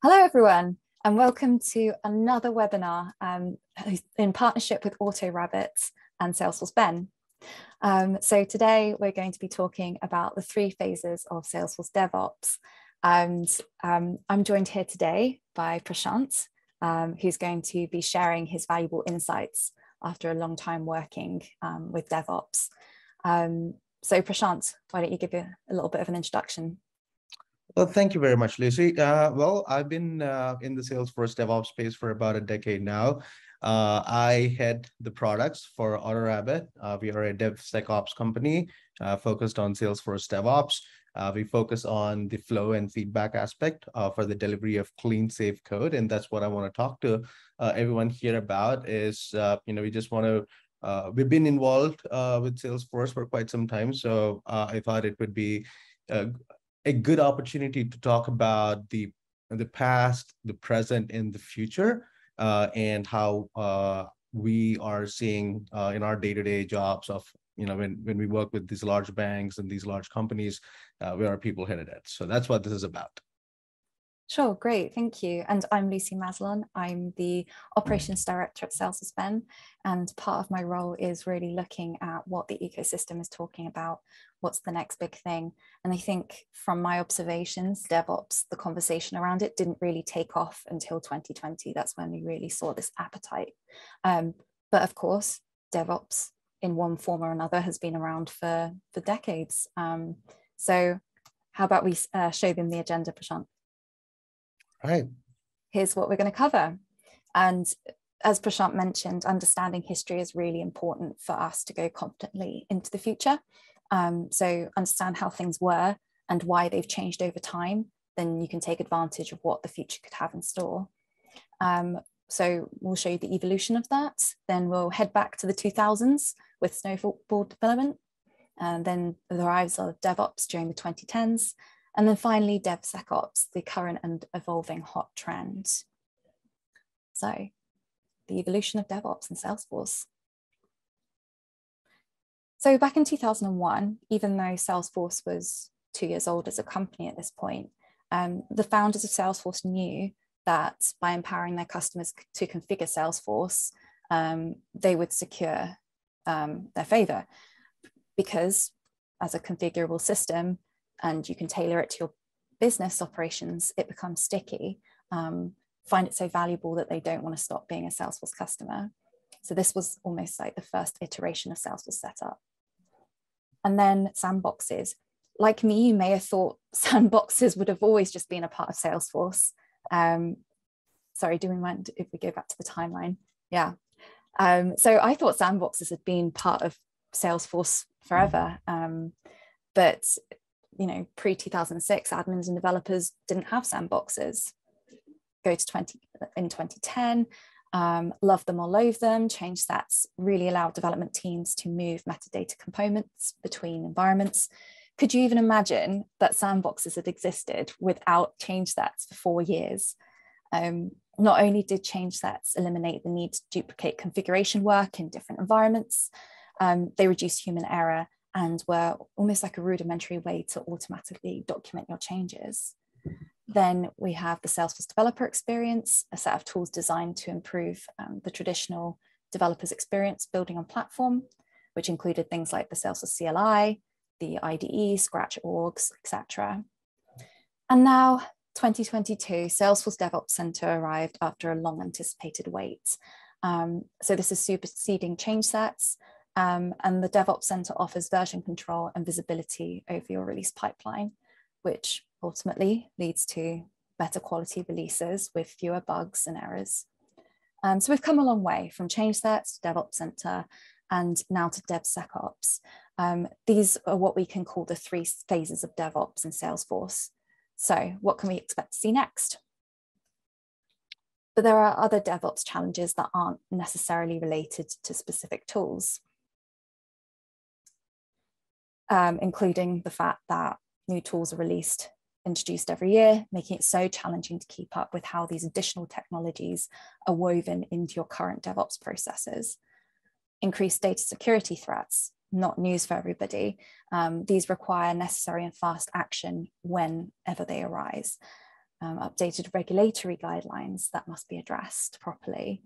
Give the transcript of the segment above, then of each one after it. Hello everyone, and welcome to another webinar in partnership with AutoRABIT and Salesforce Ben. So today we're going to be talking about the three phases of Salesforce DevOps. And I'm joined here today by Prashanth, who's going to be sharing his valuable insights after a long time working with DevOps. So Prashanth, why don't you give a little bit of an introduction? Well, thank you very much, Lucy. Well, I've been in the Salesforce DevOps space for about a decade now. I head the products for AutoRABIT. We are a DevSecOps company focused on Salesforce DevOps. We focus on the flow and feedback aspect for the delivery of clean, safe code. And that's what I want to talk to everyone here about is, we just want to we've been involved with Salesforce for quite some time. So I thought it would be a good opportunity to talk about the past, the present, and the future, and how we are seeing in our day-to-day jobs of, when we work with these large banks and these large companies, where are people headed at? So that's what this is about. Sure, great, thank you. And I'm Lucy Mazalon. I'm the Operations Director at Salesforce Ben, and part of my role is really looking at what the ecosystem is talking about, what's the next big thing. And I think from my observations, DevOps, the conversation around it didn't really take off until 2020. That's when we really saw this appetite. But of course, DevOps in one form or another has been around for decades. So how about we show them the agenda, Prashanth? All right. Here's what we're going to cover. And as Prashanth mentioned, understanding history is really important for us to go confidently into the future. So understand how things were and why they've changed over time, then you can take advantage of what the future could have in store. So we'll show you the evolution of that. Then we'll head back to the 2000s with snowball development, and then the rise of DevOps during the 2010s. And then finally, DevSecOps, the current and evolving hot trend. So the evolution of DevOps and Salesforce. So back in 2001, even though Salesforce was 2 years old as a company at this point, the founders of Salesforce knew that by empowering their customers to configure Salesforce, they would secure their favor, because as a configurable system, and you can tailor it to your business operations, it becomes sticky, find it so valuable that they don't want to stop being a Salesforce customer. So this was almost like the first iteration of Salesforce setup. And then sandboxes. Like me, you may have thought sandboxes would have always just been a part of Salesforce. Sorry, do we mind if we go back to the timeline? Yeah. So I thought sandboxes had been part of Salesforce forever, but pre-2006, admins and developers didn't have sandboxes. Go to in 2010, love them or loathe them, Change Sets really allowed development teams to move metadata components between environments. Could you even imagine that sandboxes had existed without Change Sets for 4 years? Not only did Change Sets eliminate the need to duplicate configuration work in different environments, they reduced human error and were almost like a rudimentary way to automatically document your changes. Then we have the Salesforce Developer experience, a set of tools designed to improve the traditional developer's experience building on platform, which included things like the Salesforce CLI, the IDE, Scratch orgs, etc. And now 2022, Salesforce DevOps Center arrived after a long anticipated wait. So this is superseding Change Sets. And the DevOps Center offers version control and visibility over your release pipeline, which ultimately leads to better quality releases with fewer bugs and errors. So we've come a long way from Change Sets to DevOps Center and now to DevSecOps. These are what we can call the three phases of DevOps in Salesforce. So what can we expect to see next? But there are other DevOps challenges that aren't necessarily related to specific tools. Including the fact that new tools are introduced every year, making it so challenging to keep up with how these additional technologies are woven into your current DevOps processes. Increased data security threats, not news for everybody. These require necessary and fast action whenever they arise. updated regulatory guidelines that must be addressed properly,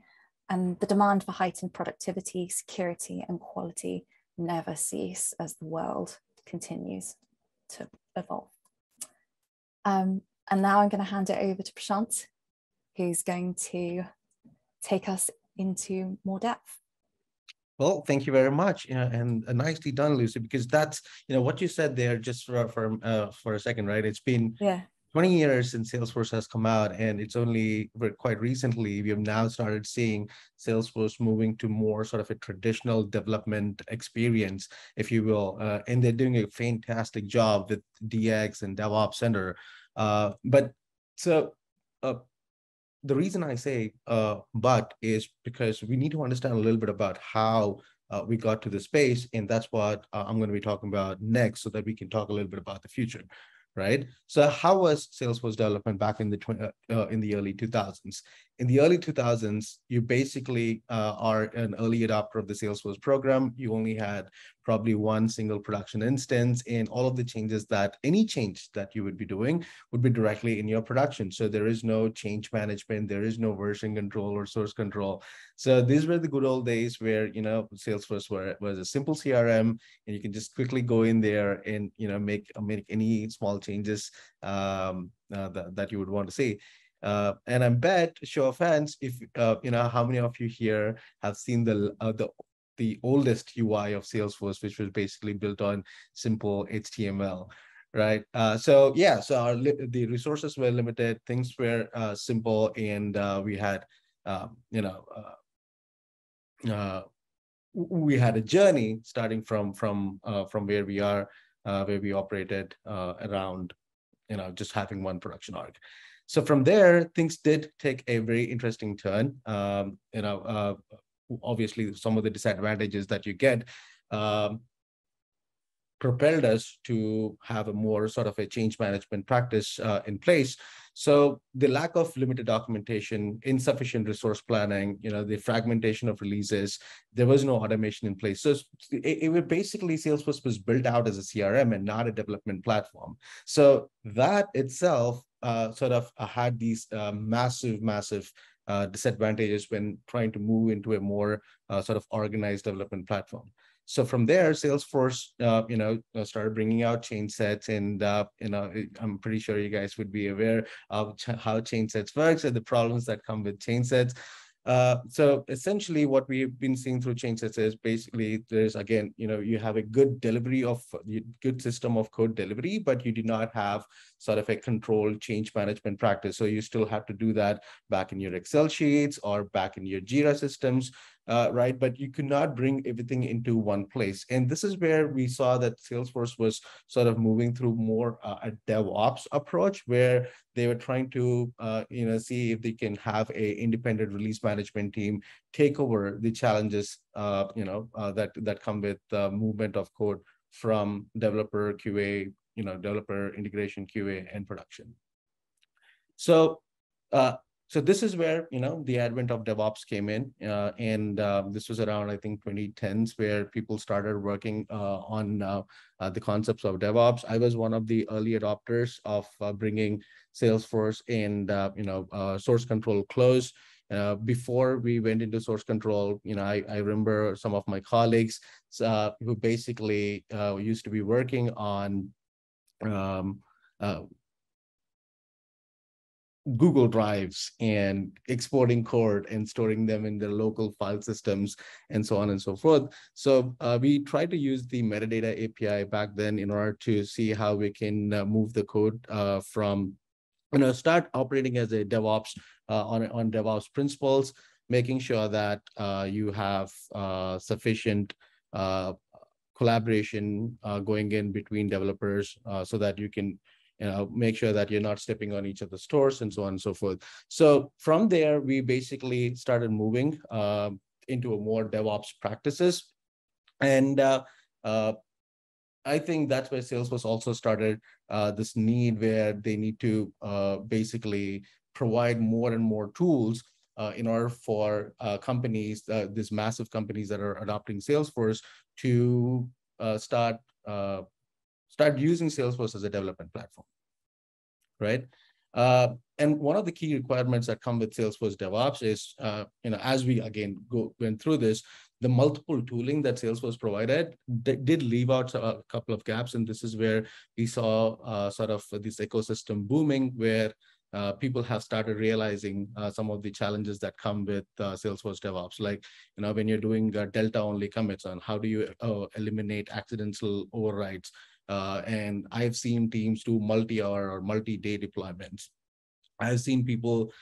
and the demand for heightened productivity, security, and quality never cease as the world continues to evolve. And now I'm going to hand it over to Prashanth, who's going to take us into more depth. Well, thank you very much, and nicely done, Lucy, because that's, what you said there just for a second, right? It's been 20 years since Salesforce has come out, and it's only quite recently we have now started seeing Salesforce moving to more sort of a traditional development experience, if you will, and they're doing a fantastic job with DX and DevOps Center. The reason I say but is because we need to understand a little bit about how we got to this space, and that's what I'm going to be talking about next, so that we can talk a little bit about the future, right? So how was Salesforce development back in the early 2000s? In the early 2000s, you basically are an early adopter of the Salesforce program. You only had probably one single production instance, and all of the changes that, any change that you would be doing would be directly in your production. So there is no change management, there is no version control or source control. So these were the good old days where, Salesforce was a simple CRM, and you can just quickly go in there and, make any small changes that you would want to see. And I bet, show of hands, if how many of you here have seen the oldest UI of Salesforce, which was basically built on simple HTML, right? The resources were limited, things were simple, and we had a journey starting from where we are, where we operated around, just having one production org. So from there, things did take a very interesting turn. Obviously, some of the disadvantages that you get propelled us to have a more sort of a change management practice in place. So the lack of limited documentation, insufficient resource planning, the fragmentation of releases, there was no automation in place. So it was basically, Salesforce was built out as a CRM and not a development platform. So that itself had these massive disadvantages when trying to move into a more organized development platform. So from there, Salesforce, started bringing out change sets, and I'm pretty sure you guys would be aware of how change sets works and the problems that come with change sets. So essentially, what we've been seeing through change sets is basically there's, again, you have a good system of code delivery, but you do not have sort of a controlled change management practice. So you still have to do that back in your Excel sheets or back in your Jira systems, right? But you could not bring everything into one place. And this is where we saw that Salesforce was sort of moving through more a DevOps approach, where they were trying to, see if they can have a independent release management team take over the challenges, that come with the movement of code from developer QA, developer integration, QA, and production. So this is where, the advent of DevOps came in. This was around, I think, 2010s, where people started working on the concepts of DevOps. I was one of the early adopters of bringing Salesforce and, source control close. Before we went into source control, I remember some of my colleagues who basically used to be working on Google Drives and exporting code and storing them in their local file systems and so on and so forth. So we tried to use the metadata API back then in order to see how we can move the code from, start operating as a DevOps on DevOps principles, making sure that you have sufficient collaboration going in between developers so that you can make sure that you're not stepping on each other's toes and so on and so forth. So from there, we basically started moving into a more DevOps practices. And I think that's where Salesforce also started this need where they need to basically provide more and more tools in order for companies, these massive companies that are adopting Salesforce to start using Salesforce as a development platform, right? And one of the key requirements that come with Salesforce DevOps is, as we again went through this, the multiple tooling that Salesforce provided did leave out a couple of gaps. And this is where we saw sort of this ecosystem booming, where people have started realizing some of the challenges that come with Salesforce DevOps. Like, when you're doing delta-only commits, on how do you eliminate accidental overrides? And I've seen teams do multi-hour or multi-day deployments. I've seen people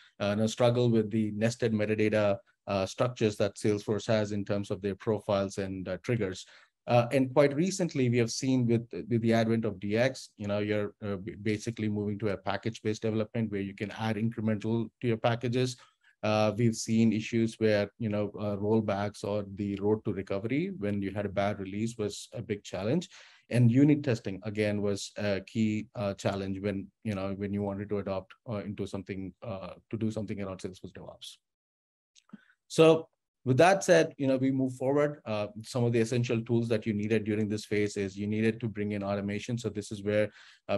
struggle with the nested metadata structures that Salesforce has in terms of their profiles and triggers. And quite recently, we have seen with the advent of DX, you're basically moving to a package-based development where you can add incremental to your packages. We've seen issues where, rollbacks or the road to recovery when you had a bad release was a big challenge. And unit testing, again, was a key challenge when you wanted to adopt into something, to do something around Salesforce DevOps. So with that said, we move forward. Some of the essential tools that you needed during this phase is you needed to bring in automation. So this is where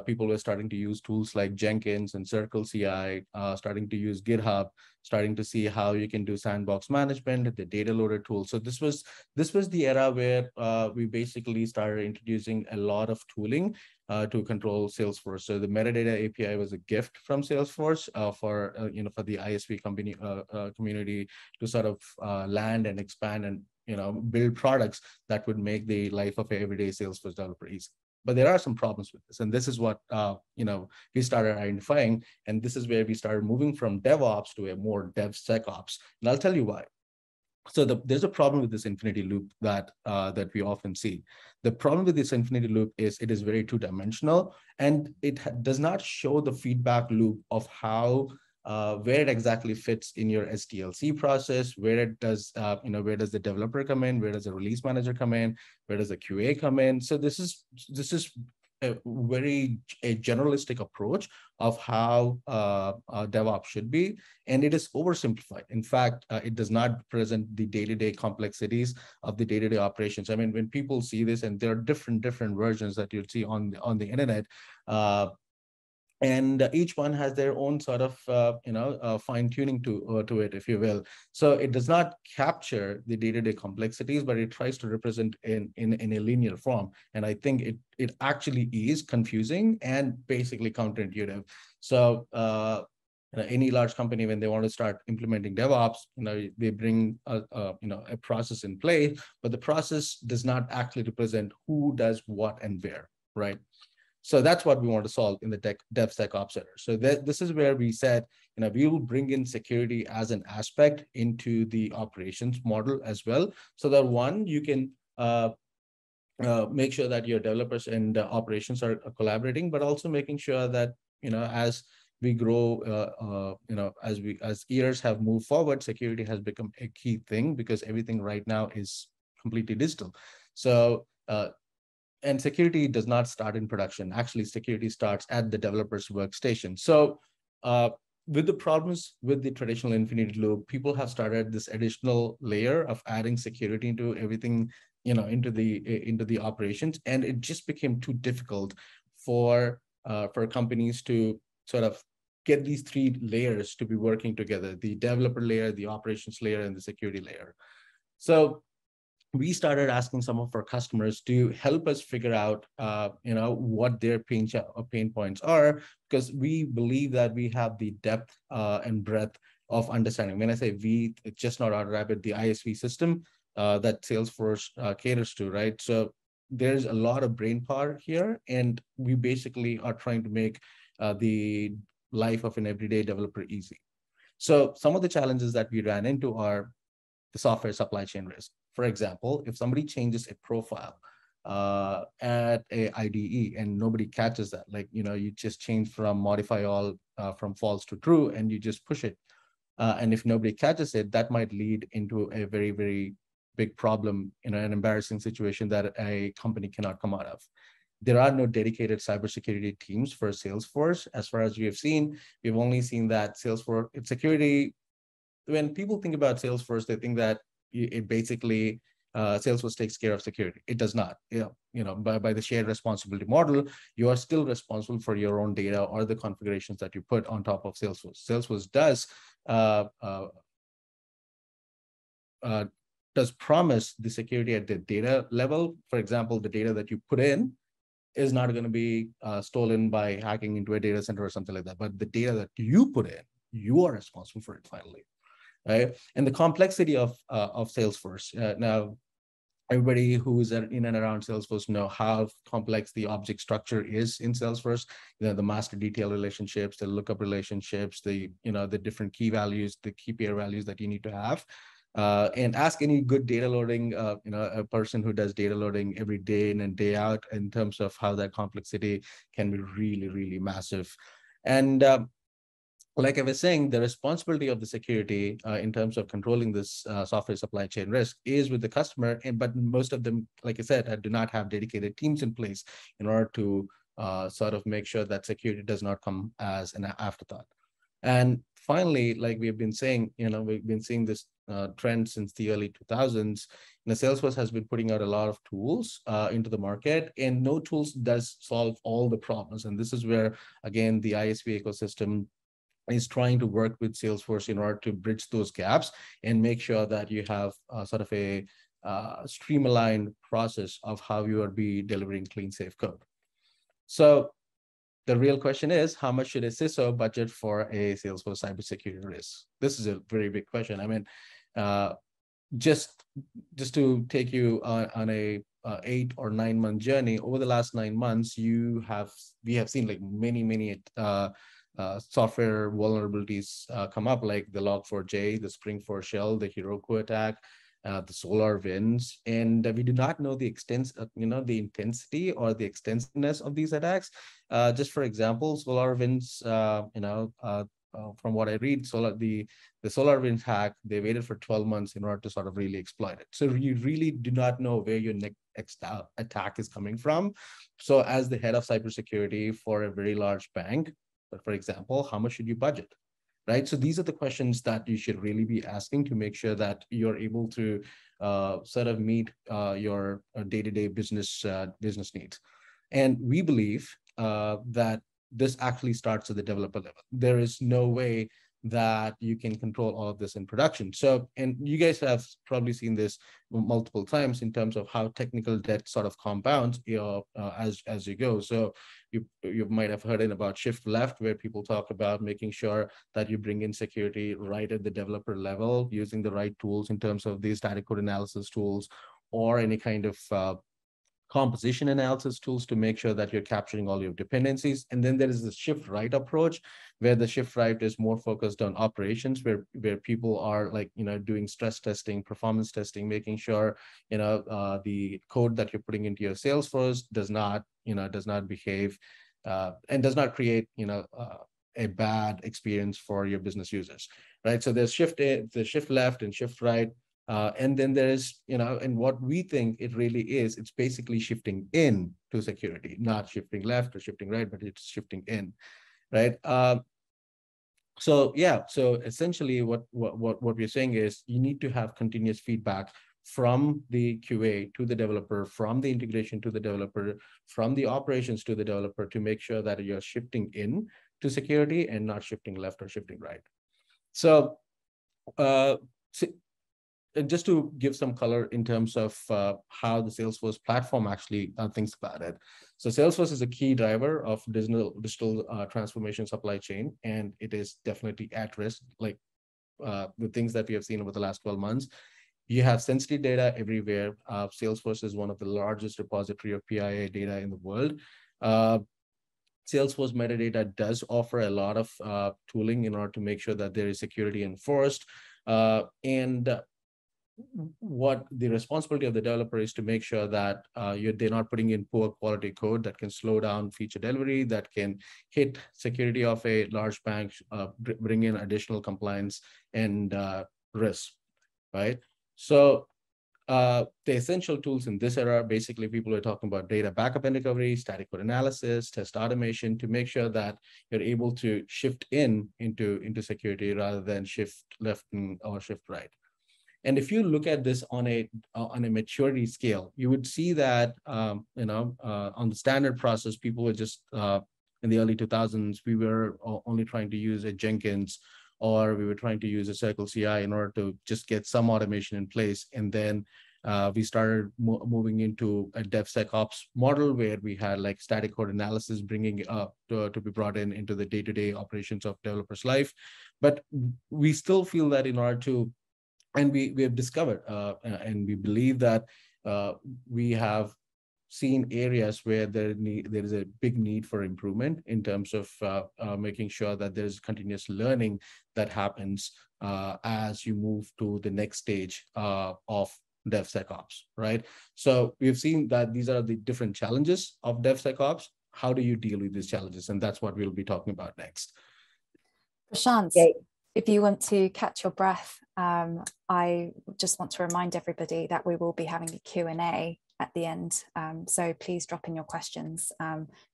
people were starting to use tools like Jenkins and CircleCI, starting to use GitHub, starting to see how you can do sandbox management, the data loader tool. So this was the era where we basically started introducing a lot of tooling to control Salesforce. So the metadata API was a gift from Salesforce for the ISV company community to sort of land and expand and build products that would make the life of everyday Salesforce developer easy. But there are some problems with this, and this is what we started identifying, and this is where we started moving from DevOps to a more DevSecOps, and I'll tell you why. So there's a problem with this infinity loop that we often see. The problem with this infinity loop is it is very two-dimensional, and it does not show the feedback loop of how where it exactly fits in your SDLC process, where it does, where does the developer come in, where does the release manager come in, where does the QA come in? So this is a very generalistic approach of how DevOps should be, and it is oversimplified. In fact, it does not present the day-to-day complexities of the day-to-day operations. I mean, when people see this, and there are different versions that you'll see on the internet. And each one has their own sort of, fine-tuning to it, if you will. So it does not capture the day-to-day complexities, but it tries to represent in a linear form. And I think it actually is confusing and basically counterintuitive. So any large company, when they want to start implementing DevOps, they bring a process in place, but the process does not actually represent who does what and where, right? So that's what we want to solve in the DevSecOps Center. So this is where we said, we will bring in security as an aspect into the operations model as well. So that one, you can make sure that your developers and operations are collaborating, but also making sure that, as we grow, as years have moved forward, security has become a key thing because everything right now is completely digital. So, and security does not start in production. Actually, security starts at the developer's workstation. So with the problems with the traditional infinity loop, people have started this additional layer of adding security into everything, into the operations. And it just became too difficult for companies to sort of get these three layers to be working together, the developer layer, the operations layer, and the security layer. So we started asking some of our customers to help us figure out, what their pain points are, because we believe that we have the depth and breadth of understanding. When I say we, it's just not AutoRABIT, the ISV system that Salesforce caters to, right? So there's a lot of brain power here, and we basically are trying to make the life of an everyday developer easy. So some of the challenges that we ran into are the software supply chain risk. For example, if somebody changes a profile at a IDE and nobody catches that, like, you just change from modify all from false to true and you just push it. And if nobody catches it, that might lead into a very, very big problem, an embarrassing situation that a company cannot come out of. There are no dedicated cybersecurity teams for Salesforce. As far as we have seen, we've only seen that Salesforce security, when people think about Salesforce, they think that it basically Salesforce takes care of security. It does not. By the shared responsibility model, you are still responsible for your own data or the configurations that you put on top of Salesforce. Salesforce does promise the security at the data level. For example, the data that you put in is not going to be stolen by hacking into a data center or something like that. But the data that you put in, you are responsible for it finally, right? And the complexity of Salesforce. Now, everybody who is in and around Salesforce know how complex the object structure is in Salesforce. The master detail relationships, the lookup relationships, the different key values, the key pair values that you need to have. And ask any good data loading, a person who does data loading every day in and day out in terms of how that complexity can be really, really massive. And like I was saying, the responsibility of the security in terms of controlling this software supply chain risk is with the customer. But most of them, like I said, do not have dedicated teams in place in order to sort of make sure that security does not come as an afterthought. And finally, like we've been saying, we've been seeing this trend since the early 2000s. Salesforce has been putting out a lot of tools into the market, and no tools does solve all the problems. And this is where, again, the ISV ecosystem is trying to work with Salesforce in order to bridge those gaps and make sure that you have sort of a streamlined process of how you are delivering clean, safe code. So the real question is, how much should a CISO budget for a Salesforce cybersecurity risk? This is a very big question. I mean, just to take you on a 8 or 9 month journey, over the last 9 months, we have seen like many software vulnerabilities come up, like the log4j, the Spring4 shell, the Heroku attack, the Solar Winds, and we do not know the extent, the intensity or the extensiveness of these attacks. Just for example, Solar Winds, from what I read, the Solar Winds hack, they waited for 12 months in order to sort of really exploit it. So you really do not know where your next attack is coming from. So as the head of cybersecurity for a very large bank, for example, how much should you budget? Right, so these are the questions that you should really be asking to make sure that you're able to sort of meet your day-to-day business needs. And we believe that this actually starts at the developer level. There is no way that you can control all of this in production. So, and you guys have probably seen this multiple times in terms of how technical debt sort of compounds as you go. So you might have heard about shift left, where people talk about making sure that you bring in security right at the developer level, using the right tools in terms of these static code analysis tools or any kind of composition analysis tools to make sure that you're capturing all your dependencies. And then there is the shift right approach, where the shift right is more focused on operations, where people are doing stress testing, performance testing, making sure the code that you're putting into your Salesforce does not behave and does not create a bad experience for your business users, right? So there's shift left and shift right. And then there is, and what we think it really is, it's basically shifting in to security, not shifting left or shifting right, but it's shifting in, right? So essentially what we're saying is you need to have continuous feedback from the QA to the developer, from the integration to the developer, from the operations to the developer, to make sure that you're shifting in to security and not shifting left or shifting right. So, and just to give some color in terms of how the Salesforce platform actually thinks about it. So Salesforce is a key driver of digital transformation supply chain, and it is definitely at risk, like the things that we have seen over the last 12 months. You have sensitive data everywhere. Salesforce is one of the largest repository of PII data in the world. Salesforce metadata does offer a lot of tooling in order to make sure that there is security enforced. What the responsibility of the developer is to make sure that they're not putting in poor quality code that can slow down feature delivery, that can hit security of a large bank, bring in additional compliance and risk, right? So the essential tools in this era, basically people are talking about data backup and recovery, static code analysis, test automation, to make sure that you're able to shift into security rather than shift left or shift right. And if you look at this on a maturity scale, you would see that on the standard process, people were just in the early 2000s, we were only trying to use a Jenkins, or we were trying to use a CircleCI in order to just get some automation in place. And then we started moving into a DevSecOps model where we had like static code analysis bringing up to be brought in into the day-to-day operations of developers' life. But we still feel that in order to, and we have discovered and we believe that we have seen areas where there is a big need for improvement in terms of making sure that there's continuous learning that happens as you move to the next stage of DevSecOps, right? So we've seen that these are the different challenges of DevSecOps. How do you deal with these challenges? And that's what we'll be talking about next. Prashanth, if you want to catch your breath, I just want to remind everybody that we will be having a Q&A at the end. So please drop in your questions.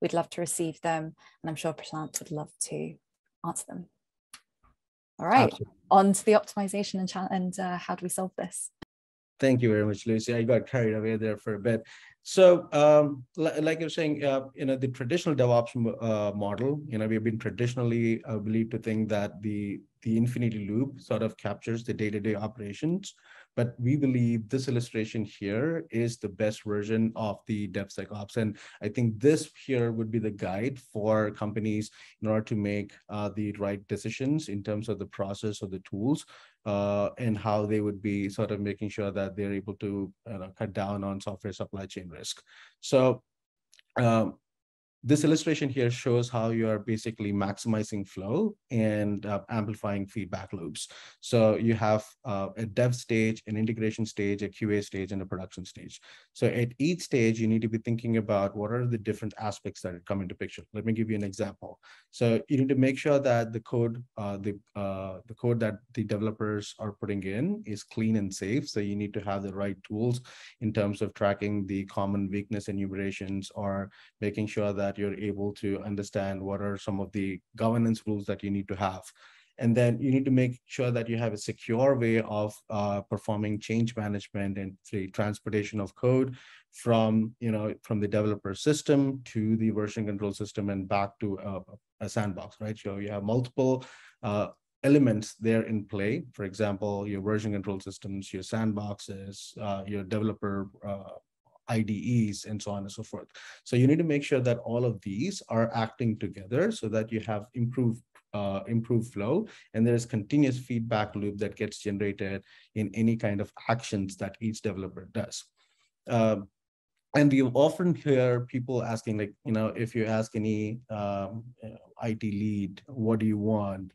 We'd love to receive them, and I'm sure Prashanth would love to answer them. All right, absolutely. On to the optimization and how do we solve this? Thank you very much, Lucy. I got carried away there for a bit. So like you're saying, the traditional DevOps model, we've been traditionally believed to think that the infinity loop sort of captures the day-to-day operations. But we believe this illustration here is the best version of the DevSecOps. And I think this here would be the guide for companies in order to make the right decisions in terms of the process of the tools and how they would be sort of making sure that they're able to cut down on software supply chain risk. So this illustration here shows how you are basically maximizing flow and amplifying feedback loops. So you have a dev stage, an integration stage, a QA stage, and a production stage. So at each stage, you need to be thinking about what are the different aspects that come into picture. Let me give you an example. So you need to make sure that the code, the code that the developers are putting in is clean and safe. So you need to have the right tools in terms of tracking the common weakness enumerations or making sure that you're able to understand what are some of the governance rules that you need to have. And then you need to make sure that you have a secure way of performing change management and the transportation of code from the developer system to the version control system and back to a sandbox, right? So you have multiple elements there in play. For example, your version control systems, your sandboxes, your developer IDEs, and so on and so forth. So you need to make sure that all of these are acting together so that you have improved flow, and there is continuous feedback loop that gets generated in any kind of actions that each developer does. And we often hear people asking, like, if you ask any IT lead, what do you want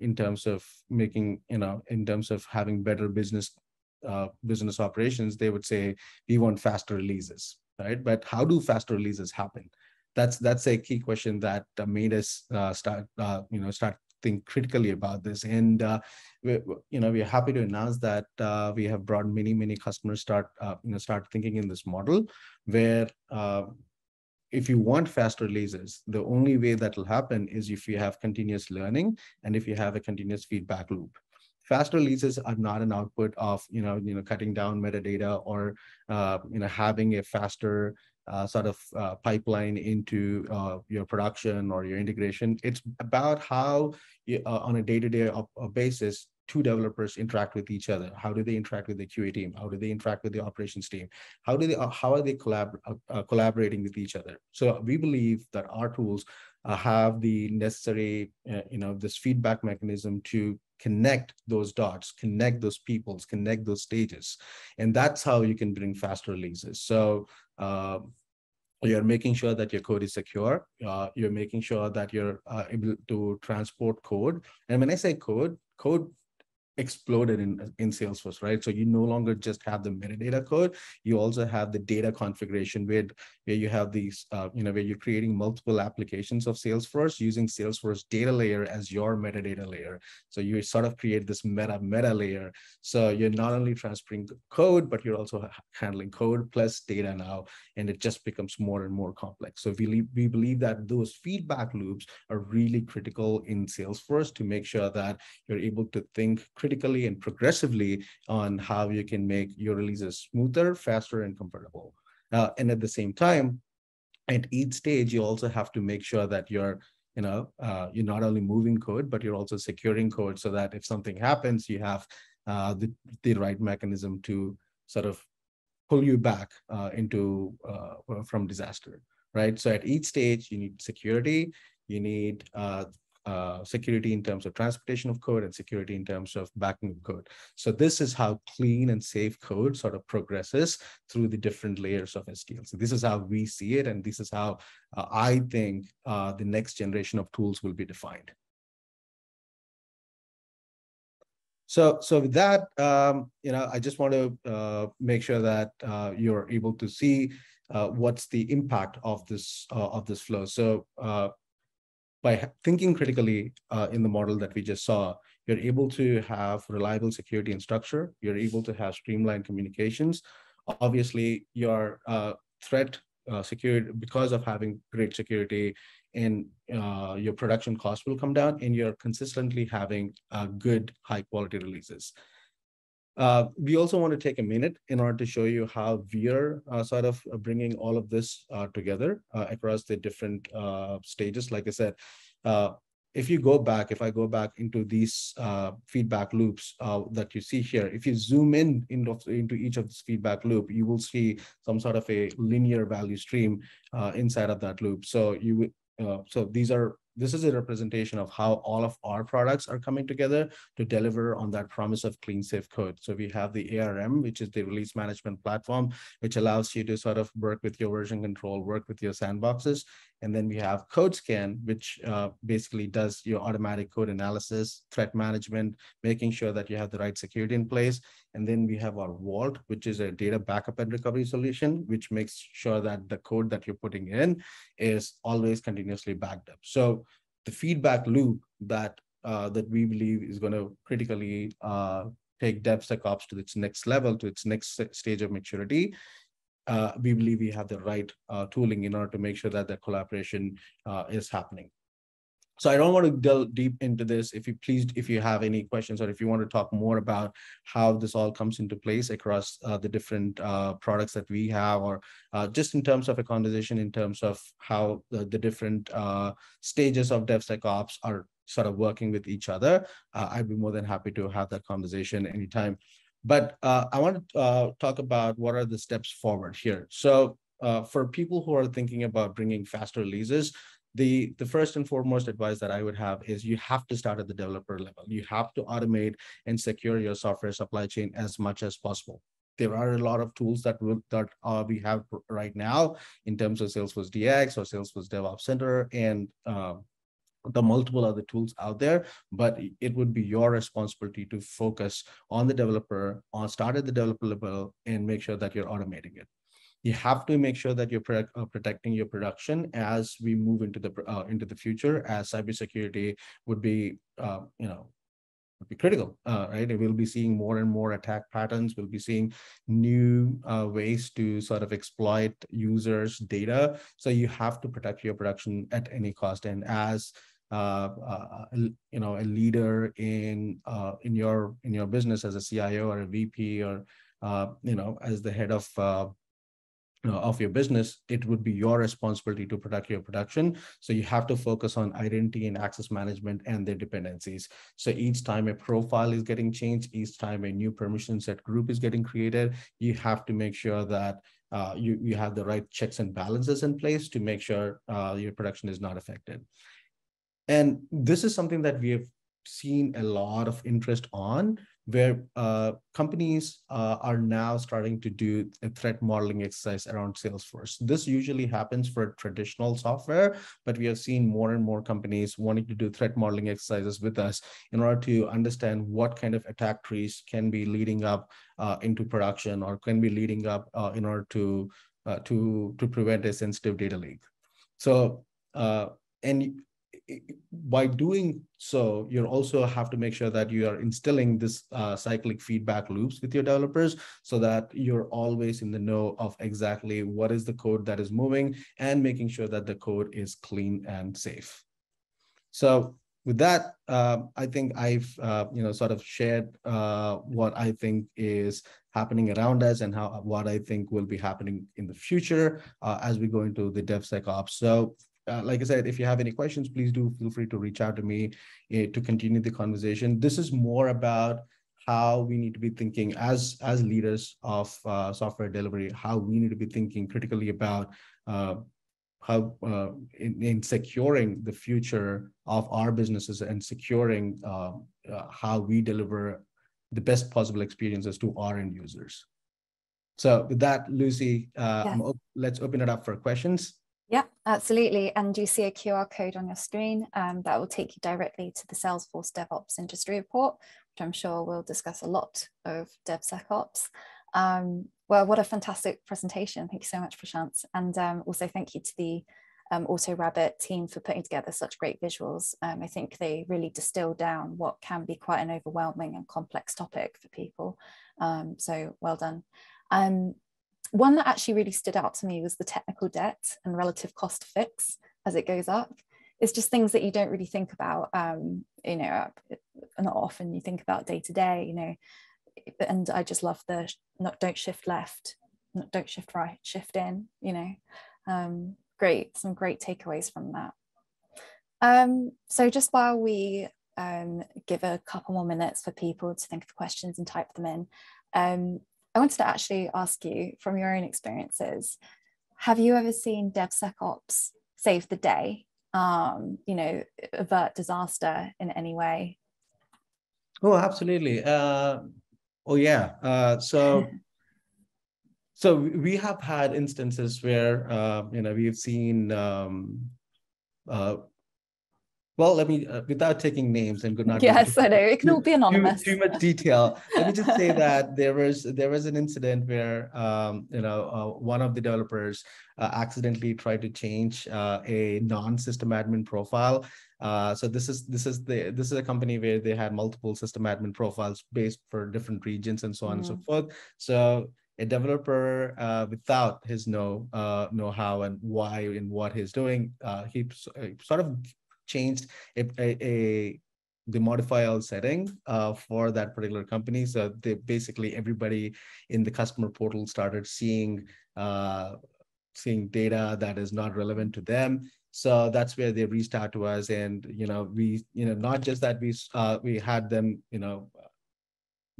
in terms of making, in terms of having better business operations, they would say, we want faster releases, right? But how do faster releases happen? That's a key question that made us start think critically about this. And we're happy to announce that we have brought many customers start thinking in this model where if you want faster releases, the only way that will happen is if you have continuous learning and if you have a continuous feedback loop. Faster releases are not an output of cutting down metadata or having a faster sort of pipeline into your production or your integration. It's about how you, on a day-to-day basis, two developers interact with each other. How do they interact with the QA team? How do they interact with the operations team? How do they collaborating with each other? So we believe that our tools have the necessary this feedback mechanism to connect those dots, connect those peoples, connect those stages. And that's how you can bring faster releases. So you're making sure that your code is secure. You're making sure that you're able to transport code. And when I say code, code exploded in Salesforce, right? So you no longer just have the metadata code, you also have the data configuration where you have these, where you're creating multiple applications of Salesforce using Salesforce data layer as your metadata layer. So you sort of create this meta layer. So you're not only transferring code, but you're also handling code plus data now, and it just becomes more and more complex. So we believe that those feedback loops are really critical in Salesforce to make sure that you're able to think critically critically and progressively on how you can make your releases smoother, faster, and comfortable. And at the same time, at each stage, you also have to make sure that you're not only moving code, but you're also securing code so that if something happens, you have the right mechanism to sort of pull you back from disaster, right? So at each stage, you need security. You need security in terms of transportation of code and security in terms of backing of code. So this is how clean and safe code sort of progresses through the different layers of SDLC. So this is how we see it, and this is how I think the next generation of tools will be defined. So with that, I just want to make sure that you're able to see what's the impact of this flow. So by thinking critically in the model that we just saw, you're able to have reliable security and structure. You're able to have streamlined communications. Obviously, your threat security, because of having great security, and your production costs will come down, and you're consistently having good, high-quality releases. We also want to take a minute in order to show you how we're sort of bringing all of this together across the different stages. Like I said, if I go back into these feedback loops that you see here, if you zoom in into each of this feedback loop, you will see some sort of a linear value stream inside of that loop. So this is a representation of how all of our products are coming together to deliver on that promise of clean, safe code. So we have the ARM, which is the release management platform, which allows you to sort of work with your version control, work with your sandboxes. And then we have CodeScan, which basically does your automatic code analysis, threat management, making sure that you have the right security in place. And then we have our Vault, which is a data backup and recovery solution, which makes sure that the code that you're putting in is always continuously backed up. So the feedback loop that we believe is going to critically take DevSecOps to its next level, to its next stage of maturity. We believe we have the right tooling in order to make sure that the collaboration is happening. So I don't want to delve deep into this. If you have any questions, or if you want to talk more about how this all comes into place across the different products that we have, or just in terms of a conversation in terms of how the different stages of DevSecOps are sort of working with each other, I'd be more than happy to have that conversation anytime. But I want to talk about what are the steps forward here. So for people who are thinking about bringing faster releases, the first and foremost advice that I would have is you have to start at the developer level. You have to automate and secure your software supply chain as much as possible. There are a lot of tools that we have right now in terms of Salesforce DX or Salesforce DevOps Center and the multiple other tools out there, but it would be your responsibility to focus on the developer, start at the developer level, and make sure that you're automating it. You have to make sure that you're protecting your production as we move into the future, as cybersecurity would be, would be critical, right? We'll be seeing more and more attack patterns. We'll be seeing new ways to sort of exploit users' data. So you have to protect your production at any cost. And as a leader in your business, as a CIO or a VP, or as the head of your business, it would be your responsibility to protect your production. So you have to focus on identity and access management and their dependencies. So each time a profile is getting changed, each time a new permission set group is getting created, you have to make sure that you have the right checks and balances in place to make sure your production is not affected. And this is something that we have seen a lot of interest on, where companies are now starting to do a threat modeling exercise around Salesforce. This usually happens for traditional software, but we have seen more and more companies wanting to do threat modeling exercises with us in order to understand what kind of attack trees can be leading up into production, or can be leading up in order to prevent a sensitive data leak. So, and by doing so, you also have to make sure that you are instilling this cyclic feedback loops with your developers, so that you're always in the know of exactly what is the code that is moving, and making sure that the code is clean and safe. So with that, I think I've sort of shared what I think is happening around us and how what I think will be happening in the future as we go into the DevSecOps. So, like I said, if you have any questions, please do feel free to reach out to me to continue the conversation. This is more about how we need to be thinking as leaders of software delivery, how we need to be thinking critically about how in securing the future of our businesses and securing how we deliver the best possible experiences to our end users. So with that, Lucy, let's open it up for questions. Yeah, absolutely. And you see a QR code on your screen that will take you directly to the Salesforce DevOps Industry Report, which I'm sure we'll discuss a lot of DevSecOps. Well, what a fantastic presentation. Thank you so much, Prashanth. And also thank you to the AutoRABIT team for putting together such great visuals. I think they really distill down what can be quite an overwhelming and complex topic for people. So well done. One that actually really stood out to me was the technical debt and relative cost fix as it goes up. It's just things that you don't really think about, not often you think about day to day, and I just love the don't shift left, don't shift right, shift in, great, some great takeaways from that. So just while we give a couple more minutes for people to think of questions and type them in, I wanted to actually ask you, from your own experiences, have you ever seen DevSecOps save the day, avert disaster in any way? Oh, absolutely. So we have had instances where, we've seen, well, let me, without taking names and good night. Yes, I know. It can all be anonymous. Too much detail. Let me just say that there was an incident where, one of the developers accidentally tried to change a non-system admin profile. So this is a company where they had multiple system admin profiles based for different regions and so on and so forth. So a developer, without his know-how and why and what he's doing, he sort of changed the modifier setting for that particular company. So they basically, everybody in the customer portal started seeing data that is not relevant to them. So that's where they reached out to us, and not just that, we had them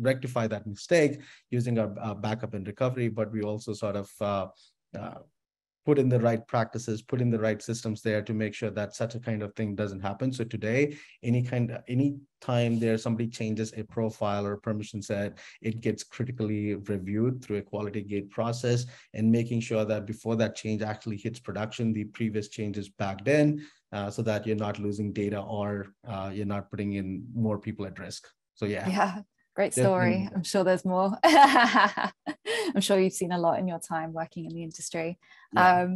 rectify that mistake using our backup and recovery, but we also sort of put in the right practices, put in the right systems there to make sure that such a kind of thing doesn't happen. So today, any time somebody changes a profile or permission set, it gets critically reviewed through a quality gate process, and making sure that before that change actually hits production, the previous change is backed in, so that you're not losing data or you're not putting in more people at risk. So yeah. Great story. Definitely. I'm sure there's more. I'm sure you've seen a lot in your time working in the industry. Yeah.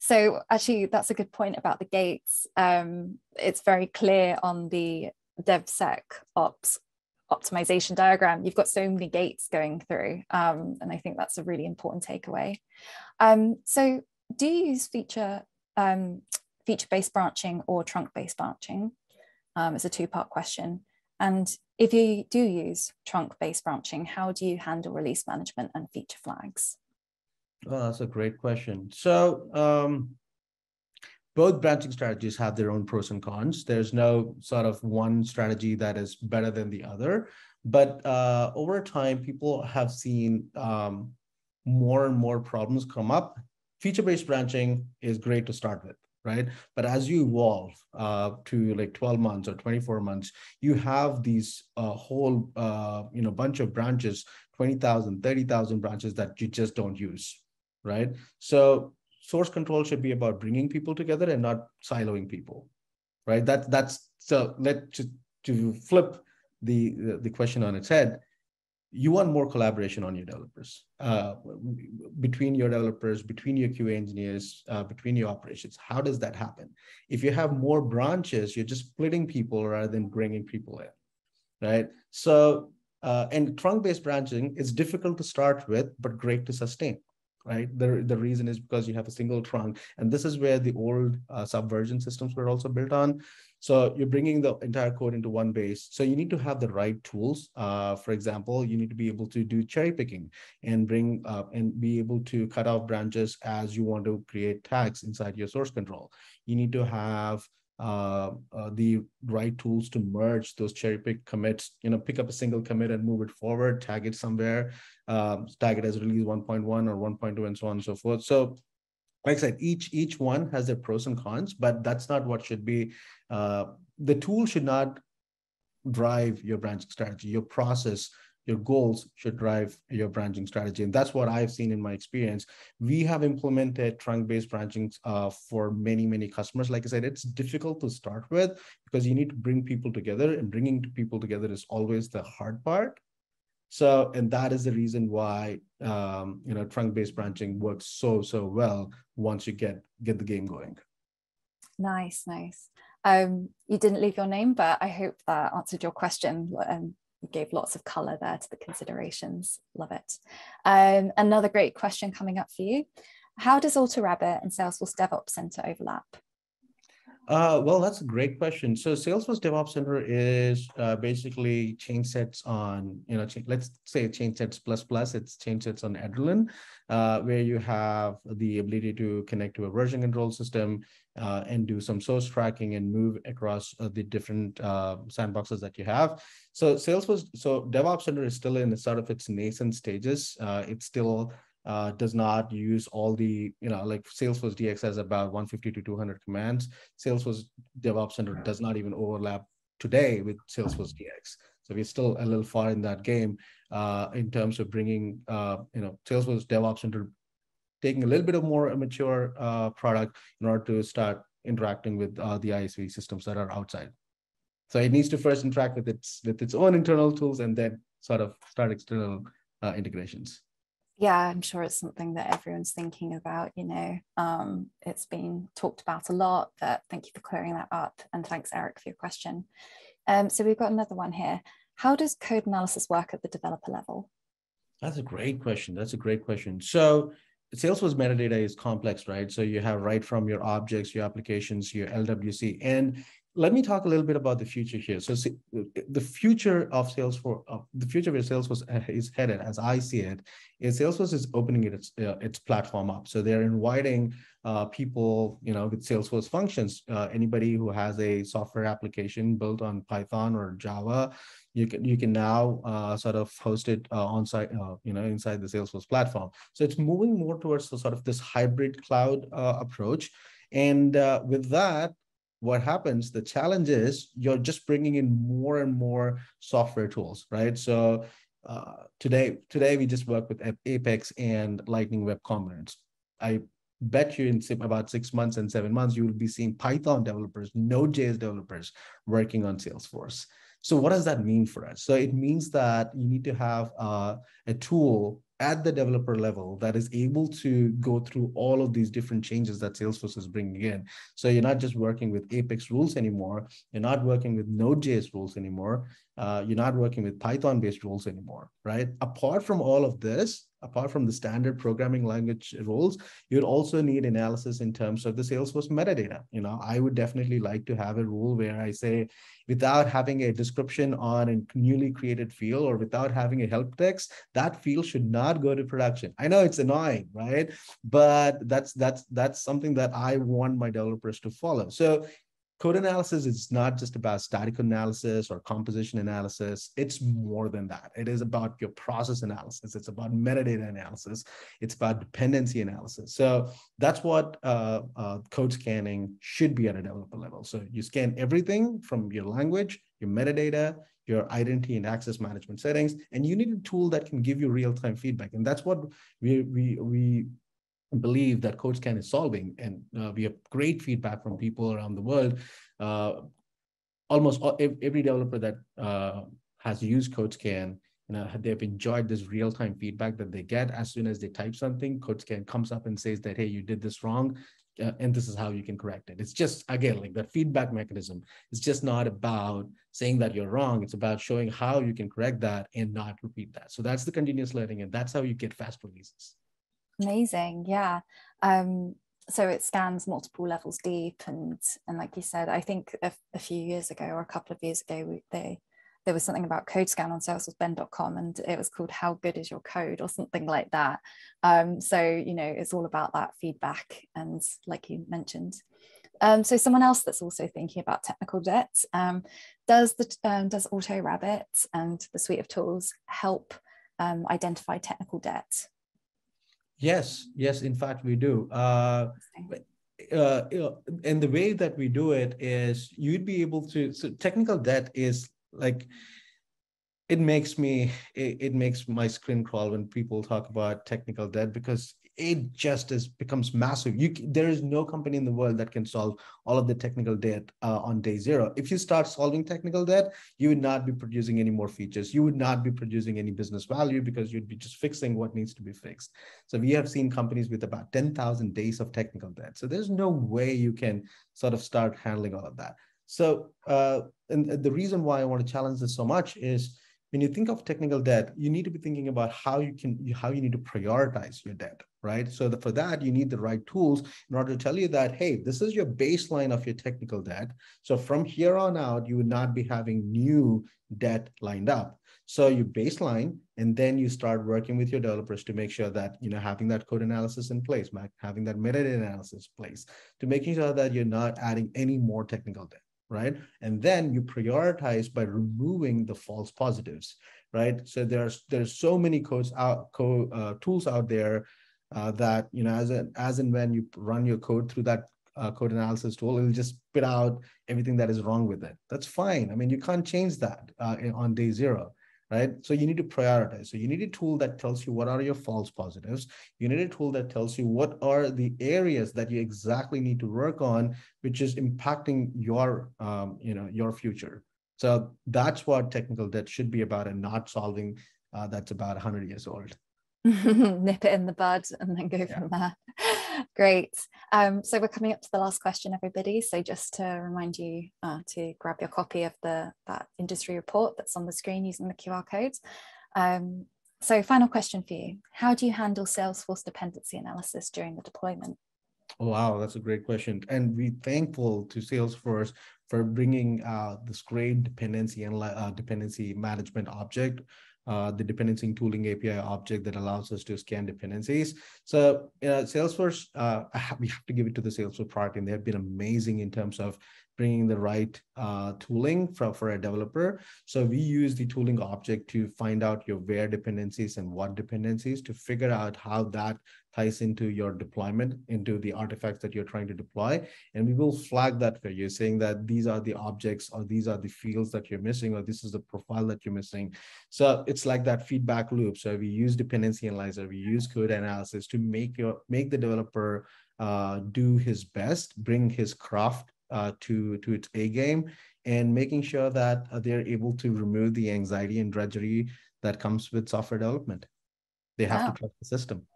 So actually, that's a good point about the gates. It's very clear on the DevSecOps optimization diagram. You've got so many gates going through. And I think that's a really important takeaway. So do you use feature-based branching or trunk-based branching? It's a two-part question. And if you do use trunk-based branching, how do you handle release management and feature flags? Well, that's a great question. So both branching strategies have their own pros and cons. There's no sort of one strategy that is better than the other. But over time, people have seen more and more problems come up. Feature-based branching is great to start with, right? But as you evolve to like 12 months or 24 months, you have these whole bunch of branches, 20,000, 30,000 branches that you just don't use, right? So source control should be about bringing people together and not siloing people, right? To flip the question on its head, you want more collaboration on your developers, between your developers, between your QA engineers, between your operations. How does that happen? If you have more branches, you're just splitting people rather than bringing people in, right? So, and trunk-based branching is difficult to start with, but great to sustain, right? The reason is because you have a single trunk, and this is where the old subversion systems were also built on. So you're bringing the entire code into one base. So you need to have the right tools. For example, you need to be able to do cherry picking and bring up and be able to cut off branches as you want to create tags inside your source control. You need to have the right tools to merge those cherry pick commits, pick up a single commit and move it forward, tag it somewhere, tag it as release 1.1 or 1.2 and so on and so forth. So like I said, each one has their pros and cons, but that's not what should be. The tool should not drive your branching strategy. Your process, your goals should drive your branching strategy. And that's what I've seen in my experience. We have implemented trunk-based branching for many, many customers. Like I said, it's difficult to start with because you need to bring people together, and bringing people together is always the hard part. So, and that is the reason why, trunk-based branching works so well once you get the game going. Nice, nice. You didn't leave your name, but I hope that answered your question. Gave lots of color there to the considerations. Love it. Another great question coming up for you. How does AutoRABIT and Salesforce DevOps Center overlap? Well, that's a great question. So Salesforce DevOps Center is basically change sets on, let's say change sets plus, it's change sets on Adrenaline, where you have the ability to connect to a version control system and do some source tracking and move across the different sandboxes that you have. So DevOps Center is still in sort of its nascent stages. It still does not use all the, like Salesforce DX has about 150 to 200 commands. Salesforce DevOps Center does not even overlap today with Salesforce DX. So we're still a little far in that game in terms of bringing, Salesforce DevOps Center taking a little bit of more mature product in order to start interacting with the ISV systems that are outside. So it needs to first interact with its own internal tools and then sort of start external integrations. Yeah, I'm sure it's something that everyone's thinking about, it's been talked about a lot, but thank you for clearing that up. And thanks, Eric, for your question. So we've got another one here. How does code analysis work at the developer level? That's a great question. So Salesforce metadata is complex, right? So you have right from your objects, your applications, your LWC. And let me talk a little bit about the future here. So the future of Salesforce, the future where Salesforce is headed, as I see it, is Salesforce is opening its platform up. So they're inviting people, with Salesforce functions. Anybody who has a software application built on Python or Java, you can now sort of host it on site, inside the Salesforce platform. So it's moving more towards the sort of this hybrid cloud approach, and with that. What happens, the challenge is you're just bringing in more and more software tools, right? So today we just work with Apex and Lightning Web Components. I bet you in about 6 months and 7 months, you will be seeing Python developers, Node.js developers working on Salesforce. So what does that mean for us? So it means that you need to have a tool at the developer level that is able to go through all of these different changes that Salesforce is bringing in. So you're not just working with Apex rules anymore. You're not working with Node.js rules anymore. You're not working with Python-based rules anymore, right? Apart from all of this, apart from the standard programming language rules, you'd also need analysis in terms of the Salesforce metadata. I would definitely like to have a rule where I say, without having a description on a newly created field or without having a help text, that field should not go to production. I know it's annoying, right? But that's something that I want my developers to follow. So code analysis is not just about static analysis or composition analysis. It's more than that. It is about your process analysis. It's about metadata analysis. It's about dependency analysis. So that's what code scanning should be at a developer level. So you scan everything from your language, your metadata, your identity and access management settings, and you need a tool that can give you real-time feedback. And that's what we believe that CodeScan is solving, and we have great feedback from people around the world. Almost every developer that has used CodeScan, they've enjoyed this real-time feedback that they get. As soon as they type something, CodeScan comes up and says that, hey, you did this wrong, and this is how you can correct it. It's just, again, like that feedback mechanism. It's just not about saying that you're wrong. It's about showing how you can correct that and not repeat that. So that's the continuous learning, and that's how you get fast releases. Amazing. Yeah. So it scans multiple levels deep, and like you said, I think a few years ago or a couple of years ago, there was something about CodeScan on salesforceblend.com, and it was called "How good is your code?" or something like that. So you know, it's all about that feedback, and like you mentioned. So someone else that's also thinking about technical debt, does AutoRABIT and the suite of tools help identify technical debt? Yes, yes, in fact, we do. And the way that we do it is you'd be able to, so technical debt is like, it makes my screen crawl when people talk about technical debt, because it just becomes massive. There is no company in the world that can solve all of the technical debt on day zero. If you start solving technical debt, you would not be producing any more features. You would not be producing any business value, because you'd be just fixing what needs to be fixed. So we have seen companies with about 10,000 days of technical debt. So there's no way you can sort of start handling all of that. So and the reason why I want to challenge this so much is, when you think of technical debt, you need to be thinking about how you need to prioritize your debt, right? So for that, you need the right tools in order to tell you that, hey, this is your baseline of your technical debt. So from here on out, you would not be having new debt lined up. So you baseline, and then you start working with your developers to make sure that, you know, having that code analysis in place, having that metadata analysis in place, to making sure that you're not adding any more technical debt. Right? And then you prioritize by removing the false positives, right? So there's so many tools out there that, you know, as and when you run your code through that code analysis tool, it'll just spit out everything that is wrong with it. That's fine. I mean, you can't change that on day zero, right? So you need to prioritize. So you need a tool that tells you what are your false positives. You need a tool that tells you what are the areas that you exactly need to work on, which is impacting your, you know, your future. So that's what technical debt should be about, and not solving that's about 100 years old. Nip it in the bud and then go from there. Great. So we're coming up to the last question, everybody. So just to remind you to grab your copy of that industry report that's on the screen using the QR code. So final question for you. How do you handle Salesforce dependency analysis during the deployment? Oh, wow, that's a great question. And we're thankful to Salesforce for bringing this great dependency management object, the dependency tooling API object that allows us to scan dependencies. So Salesforce, we have to give it to the Salesforce product, and they've been amazing in terms of bringing the right tooling for a developer. So we use the tooling object to find out your where dependencies and what dependencies, to figure out how that ties into your deployment, into the artifacts that you're trying to deploy. And we will flag that for you, saying that these are the objects, or these are the fields that you're missing, or this is the profile that you're missing. So it's like that feedback loop. So we use dependency analyzer, we use code analysis to make the developer do his best, bring his craft to its A game, and making sure that they're able to remove the anxiety and drudgery that comes with software development. They have to trust the system.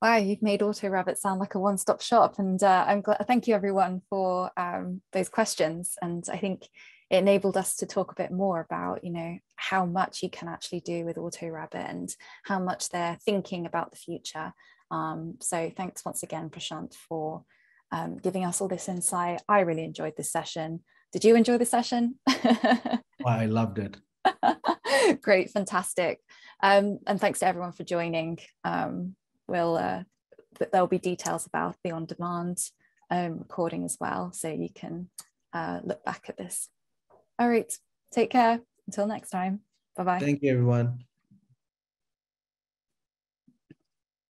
Wow, you've made AutoRABIT sound like a one-stop shop, and I'm glad. Thank you, everyone, for those questions. And I think it enabled us to talk a bit more about, you know, how much you can actually do with AutoRABIT and how much they're thinking about the future. So thanks once again, Prashanth, for giving us all this insight. I really enjoyed this session. Did you enjoy the session? I loved it. Great, fantastic. And thanks to everyone for joining. There'll be details about the on-demand recording as well, so you can look back at this. All right, take care. Until next time. Bye-bye. Thank you, everyone.